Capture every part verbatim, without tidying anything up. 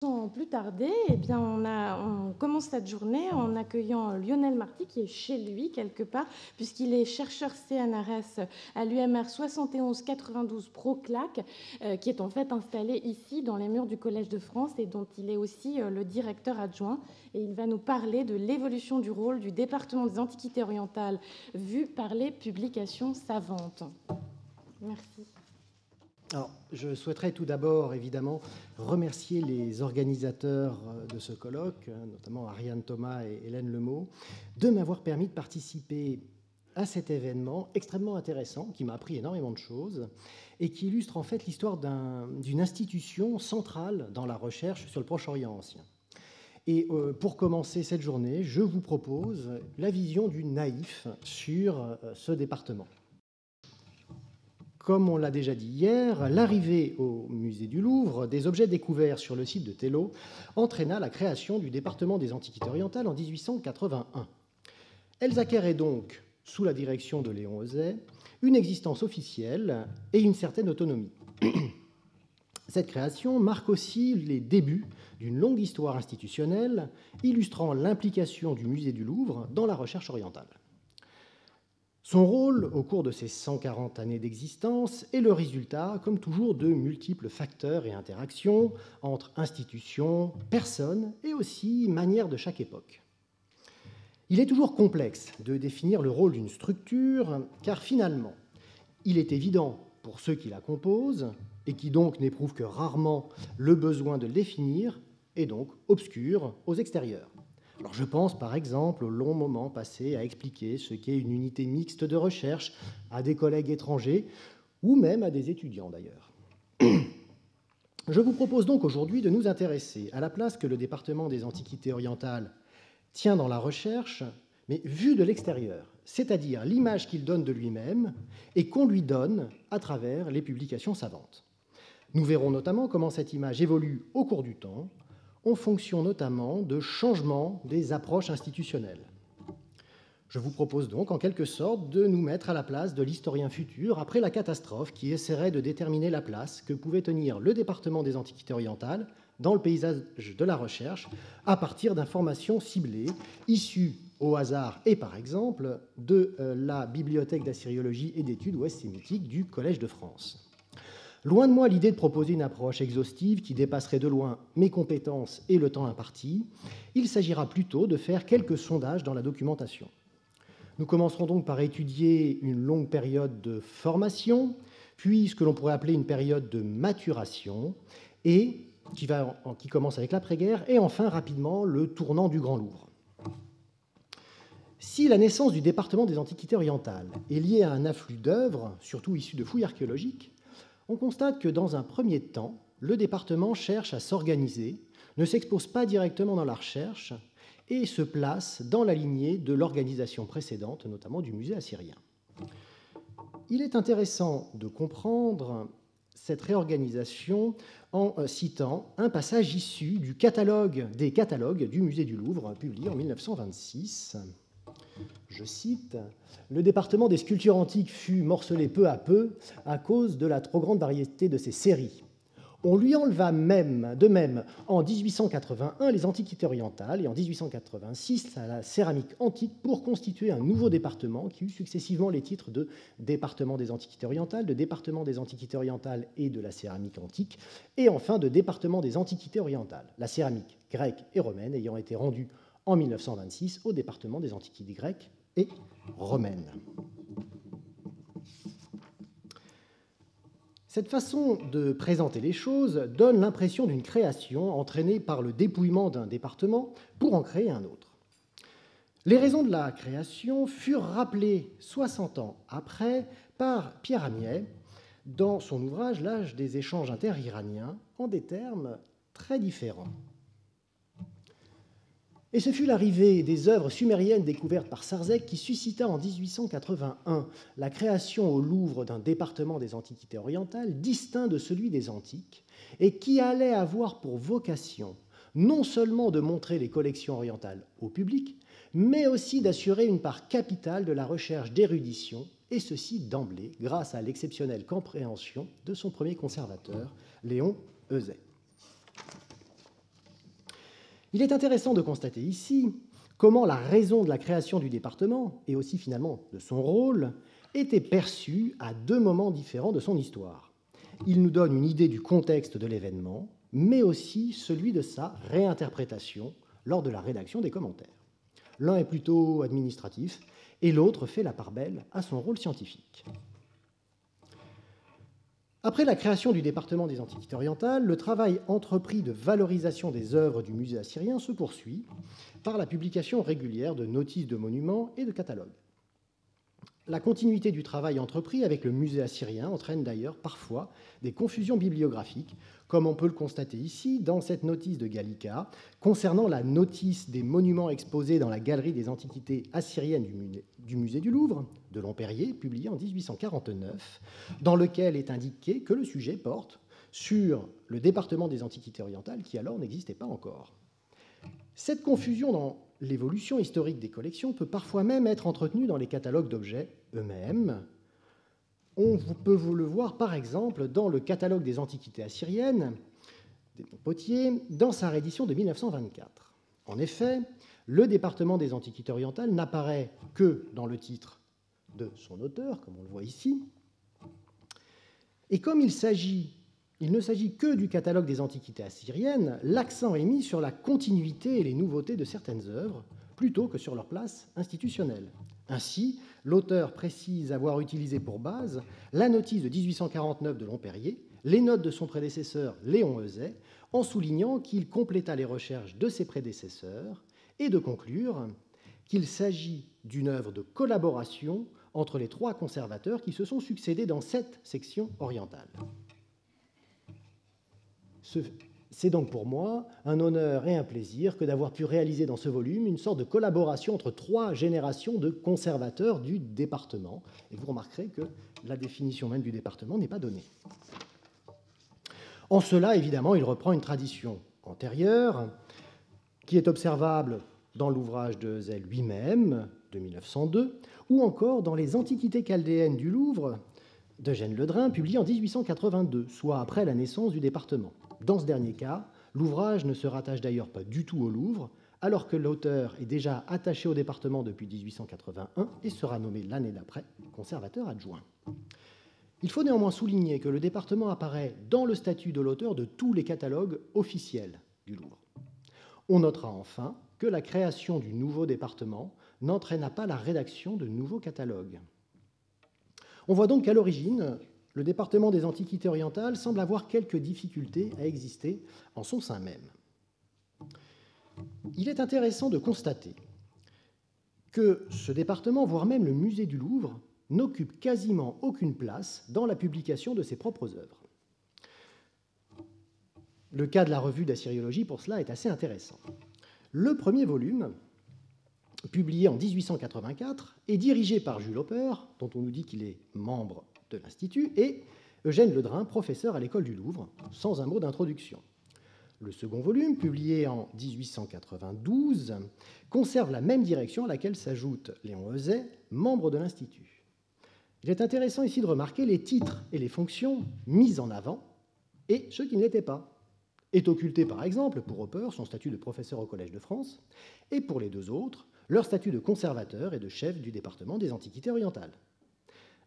Sans plus tarder, eh bien on, a, on commence cette journée en accueillant Lionel Marti, qui est chez lui quelque part, puisqu'il est chercheur C N R S à l'U M R soixante et onze quatre-vingt-douze Pro-Clac, euh, qui est en fait installé ici dans les murs du Collège de France et dont il est aussi euh, le directeur adjoint. Et il va nous parler de l'évolution du rôle du département des Antiquités orientales vu par les publications savantes. Merci. Alors, je souhaiterais tout d'abord, évidemment, remercier les organisateurs de ce colloque, notamment Ariane Thomas et Hélène Le Meaux, de m'avoir permis de participer à cet événement extrêmement intéressant, qui m'a appris énormément de choses, et qui illustre en fait l'histoire d'un, d'une institution centrale dans la recherche sur le Proche-Orient ancien. Et pour commencer cette journée, je vous propose la vision du naïf sur ce département. Comme on l'a déjà dit hier, l'arrivée au musée du Louvre des objets découverts sur le site de Tello entraîna la création du département des Antiquités orientales en dix-huit cent quatre-vingt-un. Elles acquéraient donc, sous la direction de Léon Heuzey, une existence officielle et une certaine autonomie. Cette création marque aussi les débuts d'une longue histoire institutionnelle illustrant l'implication du musée du Louvre dans la recherche orientale. Son rôle, au cours de ces cent quarante années d'existence, est le résultat, comme toujours, de multiples facteurs et interactions entre institutions, personnes et aussi manières de chaque époque. Il est toujours complexe de définir le rôle d'une structure, car finalement, il est évident pour ceux qui la composent, et qui donc n'éprouvent que rarement le besoin de le définir, et donc obscur aux extérieurs. Alors je pense par exemple au long moment passé à expliquer ce qu'est une unité mixte de recherche à des collègues étrangers ou même à des étudiants d'ailleurs. Je vous propose donc aujourd'hui de nous intéresser à la place que le département des Antiquités orientales tient dans la recherche, mais vue de l'extérieur, c'est-à-dire l'image qu'il donne de lui-même et qu'on lui donne à travers les publications savantes. Nous verrons notamment comment cette image évolue au cours du temps, en fonction notamment de changements des approches institutionnelles. Je vous propose donc, en quelque sorte, de nous mettre à la place de l'historien futur après la catastrophe qui essaierait de déterminer la place que pouvait tenir le département des Antiquités orientales dans le paysage de la recherche à partir d'informations ciblées, issues au hasard et par exemple de la bibliothèque d'assyriologie et d'études ouest-sémitiques du Collège de France. Loin de moi l'idée de proposer une approche exhaustive qui dépasserait de loin mes compétences et le temps imparti, il s'agira plutôt de faire quelques sondages dans la documentation. Nous commencerons donc par étudier une longue période de formation, puis ce que l'on pourrait appeler une période de maturation, et, qui, va, qui commence avec l'après-guerre, et enfin rapidement le tournant du Grand Louvre. Si la naissance du département des Antiquités orientales est liée à un afflux d'œuvres, surtout issues de fouilles archéologiques, on constate que dans un premier temps, le département cherche à s'organiser, ne s'expose pas directement dans la recherche et se place dans la lignée de l'organisation précédente, notamment du musée assyrien. Il est intéressant de comprendre cette réorganisation en citant un passage issu du catalogue, des catalogues du musée du Louvre, publié en mille neuf cent vingt-six. Je cite, « Le département des sculptures antiques fut morcelé peu à peu à cause de la trop grande variété de ses séries. On lui enleva même, de même en dix-huit cent quatre-vingt-un les antiquités orientales et en dix-huit cent quatre-vingt-six à la céramique antique pour constituer un nouveau département qui eut successivement les titres de département des antiquités orientales, de département des antiquités orientales et de la céramique antique, et enfin de département des antiquités orientales, la céramique grecque et romaine ayant été rendue en mille neuf cent vingt-six au département des antiquités grecques et romaines. » Cette façon de présenter les choses donne l'impression d'une création entraînée par le dépouillement d'un département pour en créer un autre. Les raisons de la création furent rappelées soixante ans après par Pierre Amiet dans son ouvrage « L'âge des échanges inter-iraniens » en des termes très différents. Et ce fut l'arrivée des œuvres sumériennes découvertes par Sarzec qui suscita en dix-huit cent quatre-vingt-un la création au Louvre d'un département des Antiquités orientales distinct de celui des Antiques et qui allait avoir pour vocation non seulement de montrer les collections orientales au public, mais aussi d'assurer une part capitale de la recherche d'érudition, et ceci d'emblée grâce à l'exceptionnelle compréhension de son premier conservateur, Léon Heuzey. Il est intéressant de constater ici comment la raison de la création du département, et aussi finalement de son rôle, était perçue à deux moments différents de son histoire. Il nous donne une idée du contexte de l'événement, mais aussi celui de sa réinterprétation lors de la rédaction des commentaires. L'un est plutôt administratif et l'autre fait la part belle à son rôle scientifique. Après la création du département des Antiquités orientales, le travail entrepris de valorisation des œuvres du musée assyrien se poursuit par la publication régulière de notices de monuments et de catalogues. La continuité du travail entrepris avec le musée assyrien entraîne d'ailleurs parfois des confusions bibliographiques, comme on peut le constater ici dans cette notice de Gallica concernant la notice des monuments exposés dans la galerie des antiquités assyriennes du musée du Louvre, de Longperrier, publiée en mille huit cent quarante-neuf, dans lequel est indiqué que le sujet porte sur le département des antiquités orientales qui alors n'existait pas encore. Cette confusion dans l'évolution historique des collections peut parfois même être entretenue dans les catalogues d'objets eux-mêmes. On peut vous le voir par exemple dans le catalogue des antiquités assyriennes d'Edmond Potier dans sa réédition de mille neuf cent vingt-quatre. En effet, le département des antiquités orientales n'apparaît que dans le titre de son auteur, comme on le voit ici. Et comme il s'agit Il ne s'agit que du catalogue des antiquités assyriennes, l'accent est mis sur la continuité et les nouveautés de certaines œuvres, plutôt que sur leur place institutionnelle. Ainsi, l'auteur précise avoir utilisé pour base la notice de mille huit cent quarante-neuf de Longperrier, les notes de son prédécesseur Léon Heuzey, en soulignant qu'il compléta les recherches de ses prédécesseurs, et de conclure qu'il s'agit d'une œuvre de collaboration entre les trois conservateurs qui se sont succédés dans cette section orientale. C'est donc pour moi un honneur et un plaisir que d'avoir pu réaliser dans ce volume une sorte de collaboration entre trois générations de conservateurs du département. Et vous remarquerez que la définition même du département n'est pas donnée. En cela, évidemment, il reprend une tradition antérieure qui est observable dans l'ouvrage de Heuzey lui-même, de mille neuf cent deux, ou encore dans les Antiquités chaldéennes du Louvre, d'Eugène Ledrain, publié en mille huit cent quatre-vingt-deux, soit après la naissance du département. Dans ce dernier cas, l'ouvrage ne se rattache d'ailleurs pas du tout au Louvre, alors que l'auteur est déjà attaché au département depuis mille huit cent quatre-vingt-un et sera nommé l'année d'après conservateur adjoint. Il faut néanmoins souligner que le département apparaît dans le statut de l'auteur de tous les catalogues officiels du Louvre. On notera enfin que la création du nouveau département n'entraîna pas la rédaction de nouveaux catalogues. On voit donc qu'à l'origine, le département des Antiquités orientales semble avoir quelques difficultés à exister en son sein même. Il est intéressant de constater que ce département, voire même le musée du Louvre, n'occupe quasiment aucune place dans la publication de ses propres œuvres. Le cas de la revue d'Assyriologie pour cela est assez intéressant. Le premier volume, publié en mille huit cent quatre-vingt-quatre et dirigé par Jules Oppert, dont on nous dit qu'il est membre de l'Institut, et Eugène Ledrain, professeur à l'école du Louvre, sans un mot d'introduction. Le second volume, publié en mille huit cent quatre-vingt-douze, conserve la même direction à laquelle s'ajoute Léon Heuzey, membre de l'Institut. Il est intéressant ici de remarquer les titres et les fonctions mis en avant et ceux qui ne l'étaient pas. Est occulté par exemple pour Oppert son statut de professeur au Collège de France, et pour les deux autres, leur statut de conservateur et de chef du département des Antiquités orientales.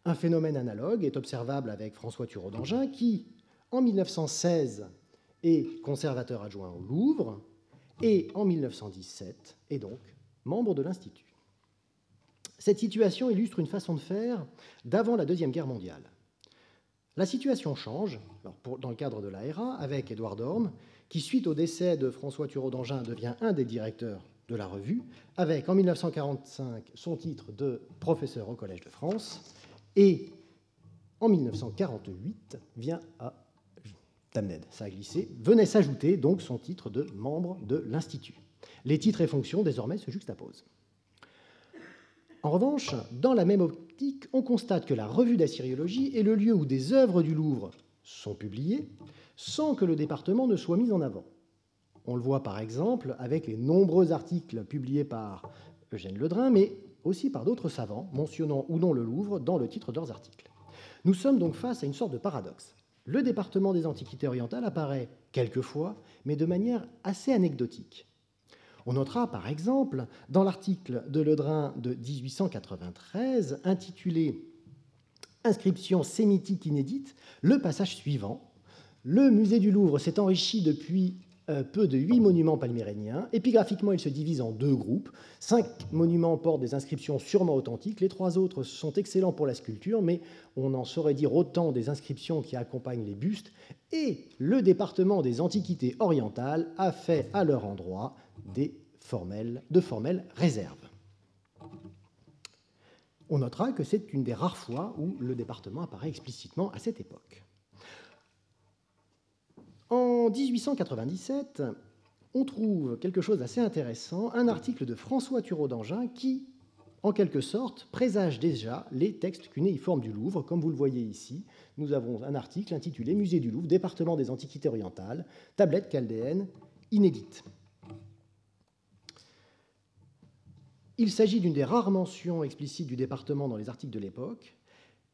Un phénomène analogue est observable avec François Thureau-Dangin qui, en mille neuf cent seize, est conservateur adjoint au Louvre et en mille neuf cent dix-sept est donc membre de l'Institut. Cette situation illustre une façon de faire d'avant la Deuxième Guerre mondiale. La situation change alors pour, dans le cadre de l'A R A avec Édouard Dorme qui, suite au décès de François Thureau-Dangin, devient un des directeurs de la revue, avec en mille neuf cent quarante-cinq son titre de professeur au Collège de France, et en mille neuf cent quarante-huit vient à Tamned, ça a glissé, venait s'ajouter donc son titre de membre de l'Institut. Les titres et fonctions désormais se juxtaposent. En revanche, dans la même optique, on constate que la revue d'Assyriologie est le lieu où des œuvres du Louvre sont publiées sans que le département ne soit mis en avant. On le voit par exemple avec les nombreux articles publiés par Eugène Ledrain, mais aussi par d'autres savants, mentionnant ou non le Louvre dans le titre de leurs articles. Nous sommes donc face à une sorte de paradoxe. Le département des Antiquités orientales apparaît quelquefois, mais de manière assez anecdotique. On notera par exemple dans l'article de Ledrain de mille huit cent quatre-vingt-treize intitulé « Inscription sémitique inédite », le passage suivant. Le musée du Louvre s'est enrichi depuis euh, peu de huit monuments palmyréniens. Épigraphiquement, il se divise en deux groupes. Cinq monuments portent des inscriptions sûrement authentiques. Les trois autres sont excellents pour la sculpture, mais on en saurait dire autant des inscriptions qui accompagnent les bustes. Et le département des antiquités orientales a fait à leur endroit des formelles, de formelles réserves. On notera que c'est une des rares fois où le département apparaît explicitement à cette époque. En mille huit cent quatre-vingt-dix-sept, on trouve quelque chose d'assez intéressant, un article de François Thureau-Dangin qui, en quelque sorte, présage déjà les textes cunéiformes du Louvre. Comme vous le voyez ici, nous avons un article intitulé « Musée du Louvre, département des antiquités orientales, tablette chaldéenne inédite ». Il s'agit d'une des rares mentions explicites du département dans les articles de l'époque.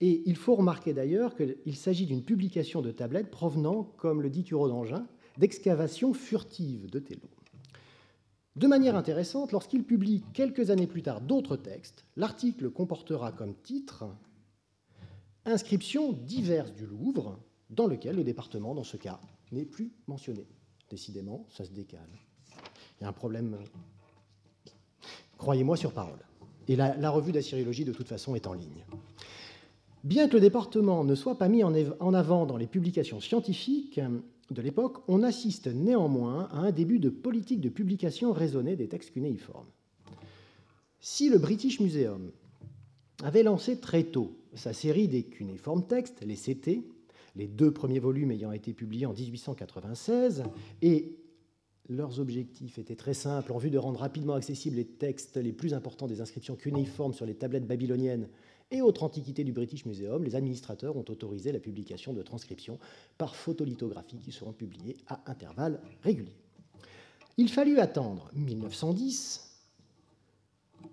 Et il faut remarquer d'ailleurs qu'il s'agit d'une publication de tablettes provenant, comme le dit Thureau-Dangin, d'excavations furtives de Tello. De manière intéressante, lorsqu'il publie quelques années plus tard d'autres textes, l'article comportera comme titre « Inscriptions diverses du Louvre », dans lequel le département, dans ce cas, n'est plus mentionné. Décidément, ça se décale. Il y a un problème, croyez-moi sur parole. Et la, la revue d'Assyriologie, de toute façon, est en ligne. Bien que le département ne soit pas mis en avant dans les publications scientifiques de l'époque, on assiste néanmoins à un début de politique de publication raisonnée des textes cunéiformes. Si le British Museum avait lancé très tôt sa série des cunéiformes textes, les C T, les deux premiers volumes ayant été publiés en mille huit cent quatre-vingt-seize, et leurs objectifs étaient très simples, en vue de rendre rapidement accessibles les textes les plus importants des inscriptions cunéiformes sur les tablettes babyloniennes et autres antiquités du British Museum, les administrateurs ont autorisé la publication de transcriptions par photolithographie qui seront publiées à intervalles réguliers. Il fallut attendre mille neuf cent dix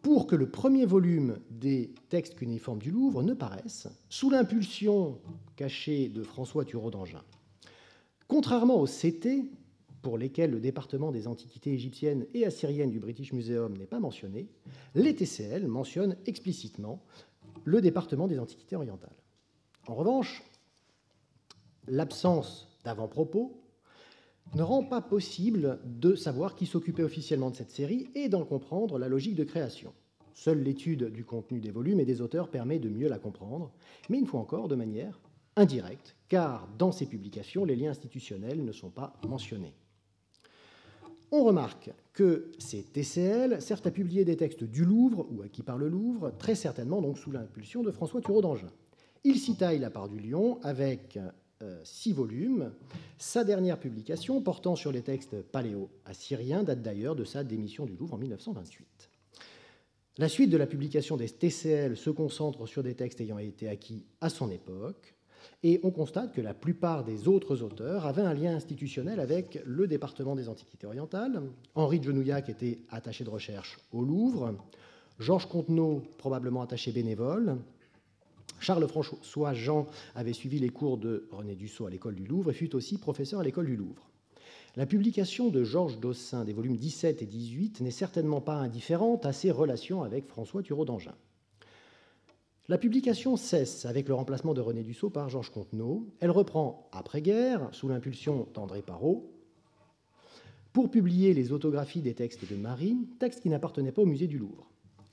pour que le premier volume des textes cunéiformes du Louvre ne paraisse, sous l'impulsion cachée de François Thureau-Dangin. Contrairement aux C T, pour lesquels le département des antiquités égyptiennes et assyriennes du British Museum n'est pas mentionné, les T C L mentionnent explicitement le département des antiquités orientales. En revanche, l'absence d'avant-propos ne rend pas possible de savoir qui s'occupait officiellement de cette série et d'en comprendre la logique de création. Seule l'étude du contenu des volumes et des auteurs permet de mieux la comprendre, mais une fois encore de manière indirecte, car dans ces publications, les liens institutionnels ne sont pas mentionnés. On remarque que ces T C L servent à publier des textes du Louvre, ou acquis par le Louvre, très certainement donc sous l'impulsion de François Thureau-Dangin. Il s'y taille la part du lion avec euh, six volumes. Sa dernière publication, portant sur les textes paléo-assyriens, date d'ailleurs de sa démission du Louvre en mille neuf cent vingt-huit. La suite de la publication des T C L se concentre sur des textes ayant été acquis à son époque. Et on constate que la plupart des autres auteurs avaient un lien institutionnel avec le département des Antiquités orientales. Henri de Genouillac était attaché de recherche au Louvre, Georges Conteneau probablement attaché bénévole, Charles-François Jean avait suivi les cours de René Dussaud à l'école du Louvre et fut aussi professeur à l'école du Louvre. La publication de Georges Dossin des volumes dix-sept et dix-huit n'est certainement pas indifférente à ses relations avec François Thureau-Dangin. La publication cesse avec le remplacement de René Dussaud par Georges Conteneau. Elle reprend après-guerre, sous l'impulsion d'André Parot, pour publier les autographies des textes de Marie, textes qui n'appartenaient pas au musée du Louvre.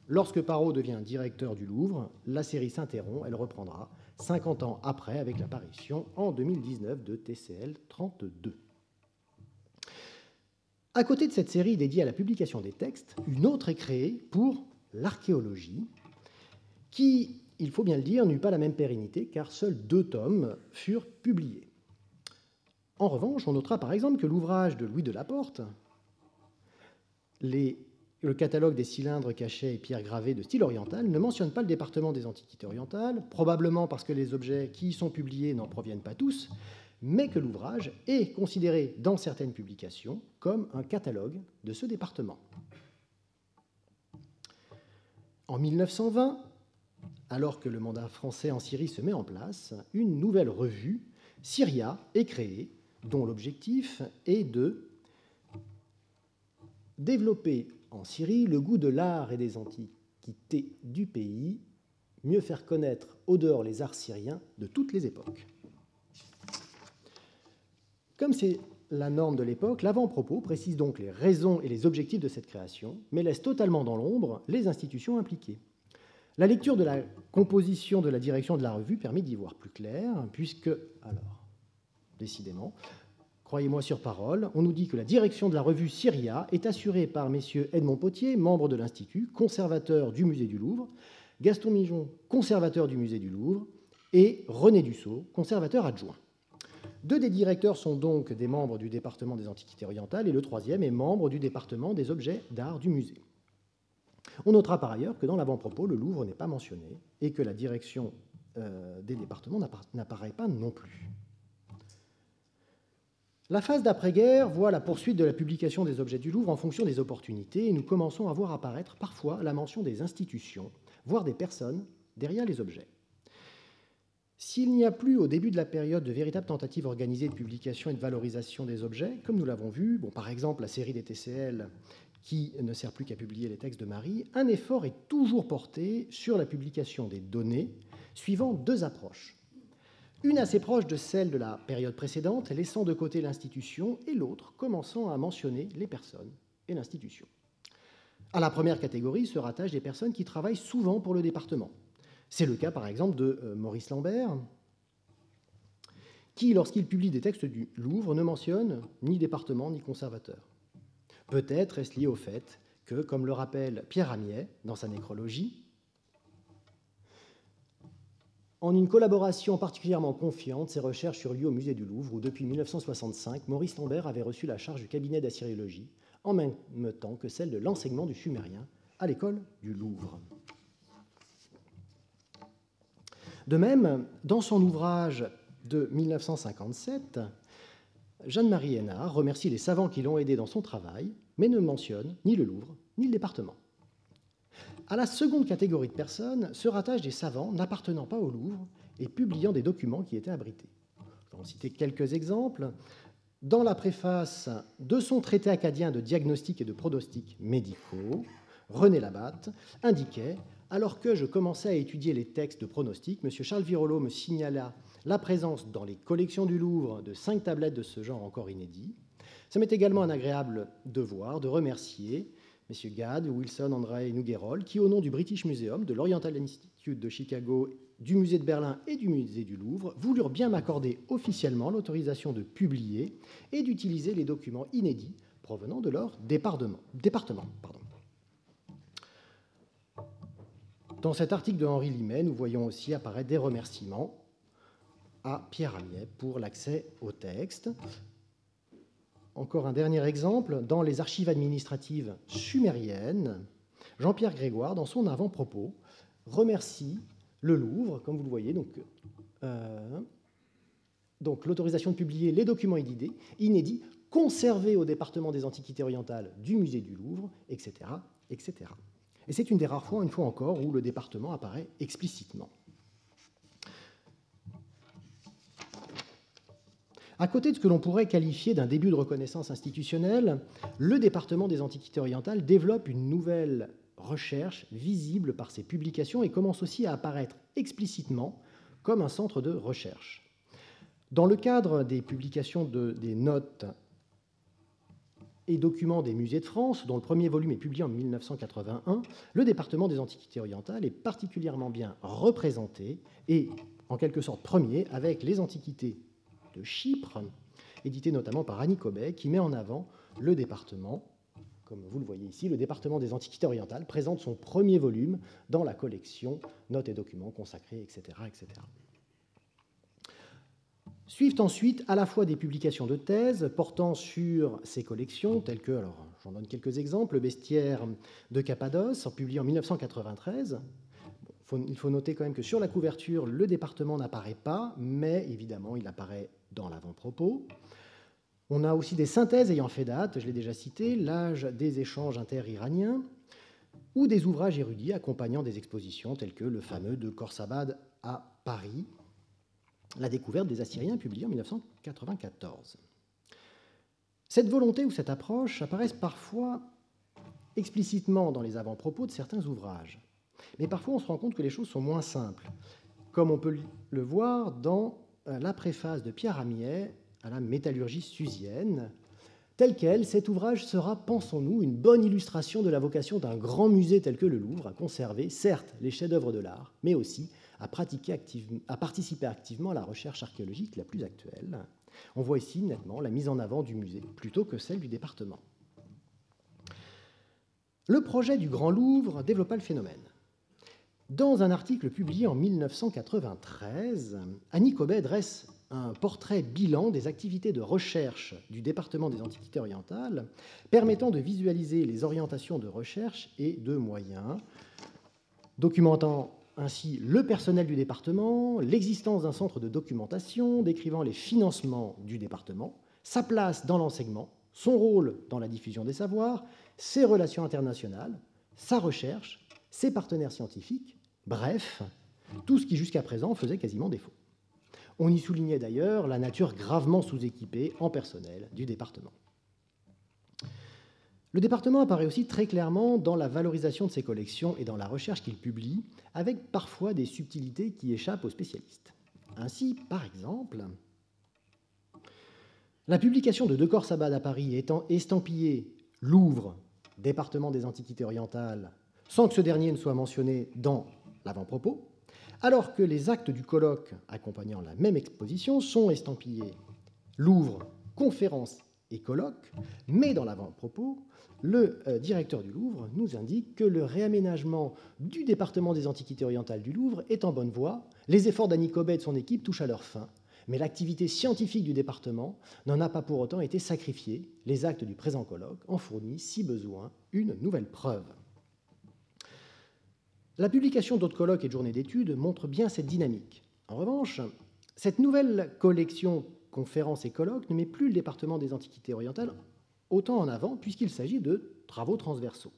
Lorsque Parot devient directeur du Louvre, la série s'interrompt, elle reprendra cinquante ans après avec l'apparition en deux mille dix-neuf de T C L trente-deux. À côté de cette série dédiée à la publication des textes, une autre est créée pour l'archéologie, qui, il faut bien le dire, n'eut pas la même pérennité, car seuls deux tomes furent publiés. En revanche, on notera par exemple que l'ouvrage de Louis Delaporte, les, le catalogue des cylindres cachés et pierres gravées de style oriental, ne mentionne pas le département des antiquités orientales, probablement parce que les objets qui y sont publiés n'en proviennent pas tous, mais que l'ouvrage est considéré dans certaines publications comme un catalogue de ce département. En mille neuf cent vingt, alors que le mandat français en Syrie se met en place, une nouvelle revue, Syria, est créée, dont l'objectif est de développer en Syrie le goût de l'art et des antiquités du pays, mieux faire connaître au dehors les arts syriens de toutes les époques. Comme c'est la norme de l'époque, l'avant-propos précise donc les raisons et les objectifs de cette création, mais laisse totalement dans l'ombre les institutions impliquées. La lecture de la composition de la direction de la revue permet d'y voir plus clair, puisque, alors, décidément, croyez-moi sur parole, on nous dit que la direction de la revue Syria est assurée par messieurs Edmond Potier, membre de l'Institut, conservateur du musée du Louvre, Gaston Migeon, conservateur du musée du Louvre, et René Dussaud, conservateur adjoint. Deux des directeurs sont donc des membres du département des Antiquités orientales et le troisième est membre du département des objets d'art du musée. On notera par ailleurs que dans l'avant-propos, le Louvre n'est pas mentionné et que la direction euh, des départements n'apparaît pas non plus. La phase d'après-guerre voit la poursuite de la publication des objets du Louvre en fonction des opportunités et nous commençons à voir apparaître parfois la mention des institutions, voire des personnes, derrière les objets. S'il n'y a plus au début de la période de véritables tentatives organisées de publication et de valorisation des objets, comme nous l'avons vu, bon, par exemple la série des T C L qui ne sert plus qu'à publier les textes de Marie, un effort est toujours porté sur la publication des données suivant deux approches. Une assez proche de celle de la période précédente, laissant de côté l'institution, et l'autre commençant à mentionner les personnes et l'institution. À la première catégorie se rattachent des personnes qui travaillent souvent pour le département. C'est le cas par exemple de Maurice Lambert, qui, lorsqu'il publie des textes du Louvre, ne mentionne ni département ni conservateur. Peut-être est-ce lié au fait que, comme le rappelle Pierre Amiet dans sa nécrologie, en une collaboration particulièrement confiante, ces recherches eurent lieu au musée du Louvre où, depuis mille neuf cent soixante-cinq, Maurice Lambert avait reçu la charge du cabinet d'assyriologie en même temps que celle de l'enseignement du sumérien à l'école du Louvre. De même, dans son ouvrage de mille neuf cent cinquante-sept, Jeanne-Marie Hénard remercie les savants qui l'ont aidé dans son travail, mais ne mentionne ni le Louvre ni le département. À la seconde catégorie de personnes se rattachent des savants n'appartenant pas au Louvre et publiant des documents qui étaient abrités. Je vais en citer quelques exemples. Dans la préface de son traité acadien de diagnostic et de pronostic médicaux, René Labat indiquait « Alors que je commençais à étudier les textes de pronostic, M. Charles Virolo me signala la présence dans les collections du Louvre de cinq tablettes de ce genre encore inédites. Ça m'est également un agréable devoir de remercier messieurs Gad, Wilson, André et Nougayrol, qui, au nom du British Museum, de l'Oriental Institute de Chicago, du Musée de Berlin et du Musée du Louvre, voulurent bien m'accorder officiellement l'autorisation de publier et d'utiliser les documents inédits provenant de leur département. département pardon. Dans cet article de Henri Limet, nous voyons aussi apparaître des remerciements à Pierre Amiet pour l'accès au texte. Encore un dernier exemple, dans les archives administratives sumériennes, Jean-Pierre Grégoire, dans son avant-propos, remercie le Louvre, comme vous le voyez, donc, euh, donc l'autorisation de publier les documents inédits, inédits conservés au département des Antiquités orientales du musée du Louvre, et cetera, et cetera. Et c'est une des rares fois, une fois encore, où le département apparaît explicitement. À côté de ce que l'on pourrait qualifier d'un début de reconnaissance institutionnelle, le département des Antiquités orientales développe une nouvelle recherche visible par ses publications et commence aussi à apparaître explicitement comme un centre de recherche. Dans le cadre des publications de, des notes et documents des musées de France, dont le premier volume est publié en mille neuf cent quatre-vingt-un, le département des Antiquités orientales est particulièrement bien représenté et, en quelque sorte, premier avec les Antiquités de Chypre, édité notamment par Annie Caubet, qui met en avant le département, comme vous le voyez ici, le département des Antiquités orientales présente son premier volume dans la collection Notes et documents consacrés, et cetera, et cetera. Suivent ensuite à la fois des publications de thèses portant sur ces collections, telles que, alors j'en donne quelques exemples, le bestiaire de Cappadoce, publié en mille neuf cent quatre-vingt-treize. Il faut noter quand même que sur la couverture, le département n'apparaît pas, mais évidemment, il apparaît dans l'avant-propos. On a aussi des synthèses ayant fait date, je l'ai déjà cité, l'âge des échanges inter-iraniens, ou des ouvrages érudits accompagnant des expositions telles que le fameux de Khorsabad à Paris, la découverte des Assyriens publiée en mille neuf cent quatre-vingt-quatorze. Cette volonté ou cette approche apparaissent parfois explicitement dans les avant-propos de certains ouvrages. Mais parfois, on se rend compte que les choses sont moins simples, comme on peut le voir dans la préface de Pierre Amiet à la métallurgie suzienne. Tel quel, cet ouvrage sera, pensons-nous, une bonne illustration de la vocation d'un grand musée tel que le Louvre à conserver, certes, les chefs-d'œuvre de l'art, mais aussi à, pratiquer active, à participer activement à la recherche archéologique la plus actuelle. On voit ici nettement la mise en avant du musée plutôt que celle du département. Le projet du Grand Louvre développa le phénomène. Dans un article publié en mille neuf cent quatre-vingt-treize, Annie Caubet dresse un portrait bilan des activités de recherche du département des Antiquités orientales, permettant de visualiser les orientations de recherche et de moyens, documentant ainsi le personnel du département, l'existence d'un centre de documentation, décrivant les financements du département, sa place dans l'enseignement, son rôle dans la diffusion des savoirs, ses relations internationales, sa recherche, ses partenaires scientifiques, bref, tout ce qui jusqu'à présent faisait quasiment défaut. On y soulignait d'ailleurs la nature gravement sous-équipée en personnel du département. Le département apparaît aussi très clairement dans la valorisation de ses collections et dans la recherche qu'il publie, avec parfois des subtilités qui échappent aux spécialistes. Ainsi, par exemple, la publication de Decors Sabbat à Paris étant estampillée Louvre, département des Antiquités orientales, sans que ce dernier ne soit mentionné dans l'avant-propos, alors que les actes du colloque accompagnant la même exposition sont estampillés Louvre, conférence et colloque, mais dans l'avant-propos, le directeur du Louvre nous indique que le réaménagement du département des Antiquités orientales du Louvre est en bonne voie, les efforts d'Annie Caubet et de son équipe touchent à leur fin, mais l'activité scientifique du département n'en a pas pour autant été sacrifiée, les actes du présent colloque en fournissent, si besoin, une nouvelle preuve. La publication d'autres colloques et de journées d'études montre bien cette dynamique. En revanche, cette nouvelle collection conférences et colloques ne met plus le département des Antiquités orientales autant en avant puisqu'il s'agit de travaux transversaux.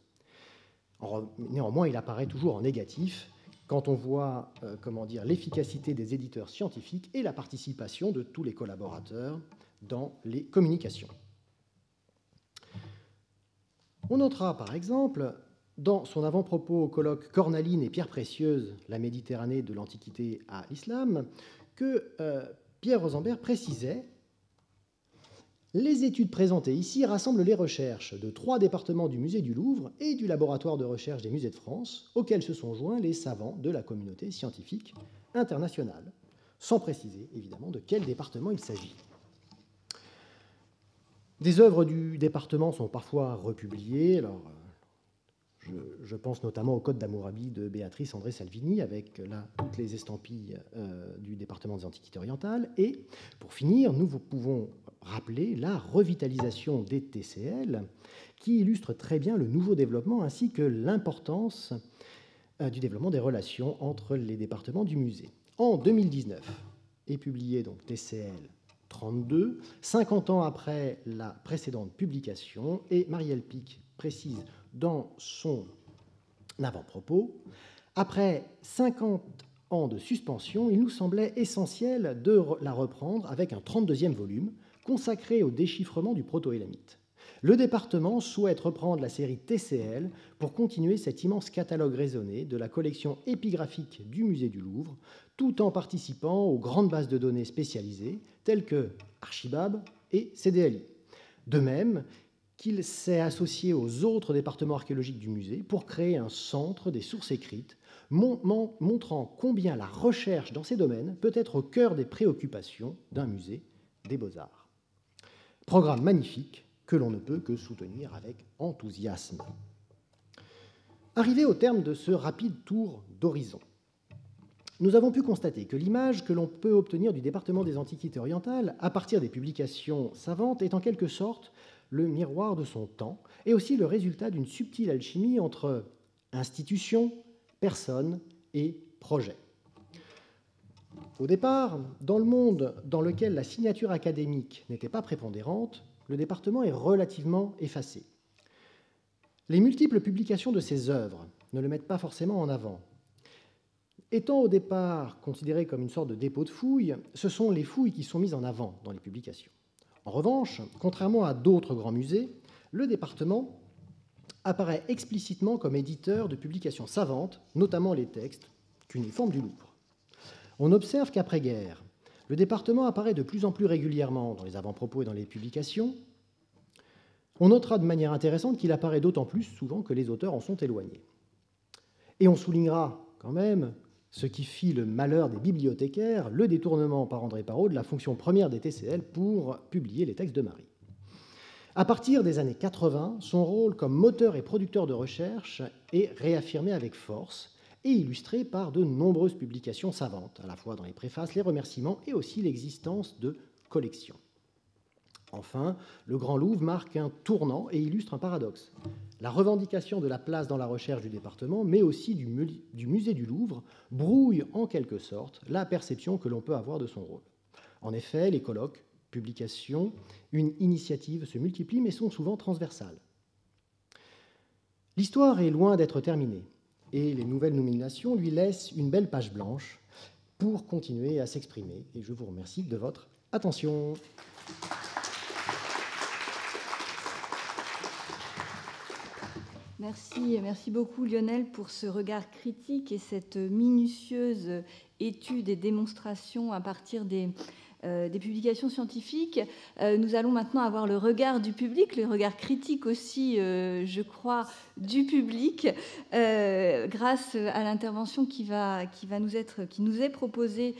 Néanmoins, il apparaît toujours en négatif quand on voit euh, comment dire, l'efficacité des éditeurs scientifiques et la participation de tous les collaborateurs dans les communications. On notera par exemple dans son avant-propos au colloque Cornaline et Pierre Précieuse, la Méditerranée de l'Antiquité à l'Islam, que euh, Pierre Rosenberg précisait « Les études présentées ici rassemblent les recherches de trois départements du musée du Louvre et du laboratoire de recherche des musées de France, auxquels se sont joints les savants de la communauté scientifique internationale, sans préciser évidemment de quel département il s'agit. » Des œuvres du département sont parfois republiées, alors... Je pense notamment au Code d'Hammurabi de Béatrice André Salvini, avec là toutes les estampilles euh, du département des Antiquités orientales. Et pour finir, nous vous pouvons rappeler la revitalisation des T C L, qui illustre très bien le nouveau développement ainsi que l'importance euh, du développement des relations entre les départements du musée. En deux mille dix-neuf est publié donc T C L trente-deux, cinquante ans après la précédente publication, et Marielle Pic précise dans son avant-propos, après cinquante ans de suspension, il nous semblait essentiel de la reprendre avec un trente-deuxième volume consacré au déchiffrement du proto-élamite. Le département souhaite reprendre la série T C L pour continuer cet immense catalogue raisonné de la collection épigraphique du musée du Louvre, tout en participant aux grandes bases de données spécialisées telles que Archibab et C D L I. De même, qu'il s'est associé aux autres départements archéologiques du musée pour créer un centre des sources écrites, montrant combien la recherche dans ces domaines peut être au cœur des préoccupations d'un musée des beaux-arts. Programme magnifique que l'on ne peut que soutenir avec enthousiasme. Arrivé au terme de ce rapide tour d'horizon, nous avons pu constater que l'image que l'on peut obtenir du département des Antiquités orientales à partir des publications savantes est en quelque sorte le miroir de son temps, et aussi le résultat d'une subtile alchimie entre institutions, personnes et projets. Au départ, dans le monde dans lequel la signature académique n'était pas prépondérante, le département est relativement effacé. Les multiples publications de ses œuvres ne le mettent pas forcément en avant. Étant au départ considéré comme une sorte de dépôt de fouilles, ce sont les fouilles qui sont mises en avant dans les publications. En revanche, contrairement à d'autres grands musées, le département apparaît explicitement comme éditeur de publications savantes, notamment les textes cuniformes du Louvre. On observe qu'après-guerre, le département apparaît de plus en plus régulièrement dans les avant-propos et dans les publications. On notera de manière intéressante qu'il apparaît d'autant plus souvent que les auteurs en sont éloignés. Et on soulignera quand même ce qui fit le malheur des bibliothécaires, le détournement par André Parrot de la fonction première des T C L pour publier les textes de Marie. À partir des années quatre-vingt, son rôle comme moteur et producteur de recherche est réaffirmé avec force et illustré par de nombreuses publications savantes, à la fois dans les préfaces, les remerciements et aussi l'existence de collections. Enfin, le Grand Louvre marque un tournant et illustre un paradoxe. La revendication de la place dans la recherche du département, mais aussi du, mu- du musée du Louvre, brouille en quelque sorte la perception que l'on peut avoir de son rôle. En effet, les colloques, publications, une initiative se multiplient mais sont souvent transversales. L'histoire est loin d'être terminée et les nouvelles nominations lui laissent une belle page blanche pour continuer à s'exprimer. Et je vous remercie de votre attention. Merci, merci beaucoup Lionel pour ce regard critique et cette minutieuse étude et démonstration à partir des des publications scientifiques. Nous allons maintenant avoir le regard du public, le regard critique aussi, je crois, du public, grâce à l'intervention qui va, qui va nous être, qui nous est proposée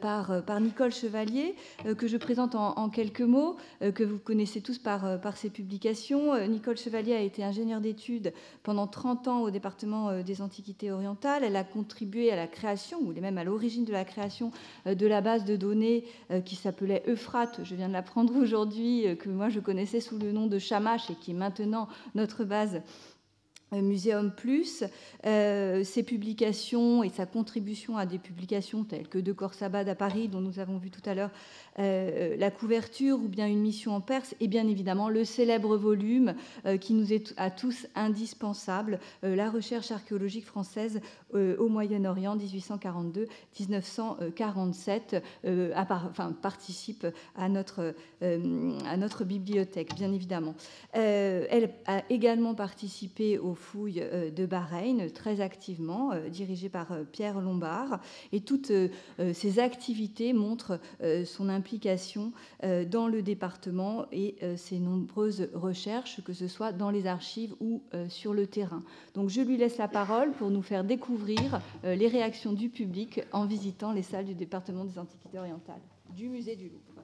par, par Nicole Chevalier, que je présente en, en quelques mots, que vous connaissez tous par, par ses publications. Nicole Chevalier a été ingénieure d'études pendant trente ans au département des Antiquités orientales. Elle a contribué à la création, ou même à l'origine de la création de la base de données qui s'appelait Euphrate, je viens de l'apprendre aujourd'hui, que moi je connaissais sous le nom de Shamash et qui est maintenant notre base Muséum Plus. Euh, ses publications et sa contribution à des publications telles que De Khorsabad à Paris, dont nous avons vu tout à l'heure euh, la couverture, ou bien Une mission en Perse, et bien évidemment le célèbre volume euh, qui nous est à tous indispensable, euh, La recherche archéologique française euh, au Moyen-Orient dix-huit cent quarante-deux à dix-neuf cent quarante-sept, euh, à par, enfin, participe à notre, euh, à notre bibliothèque, bien évidemment. Euh, elle a également participé au fouilles de Bahreïn, très activement, dirigée par Pierre Lombard. Et toutes ces activités montrent son implication dans le département et ses nombreuses recherches, que ce soit dans les archives ou sur le terrain. Donc je lui laisse la parole pour nous faire découvrir les réactions du public en visitant les salles du département des Antiquités orientales, du musée du Louvre.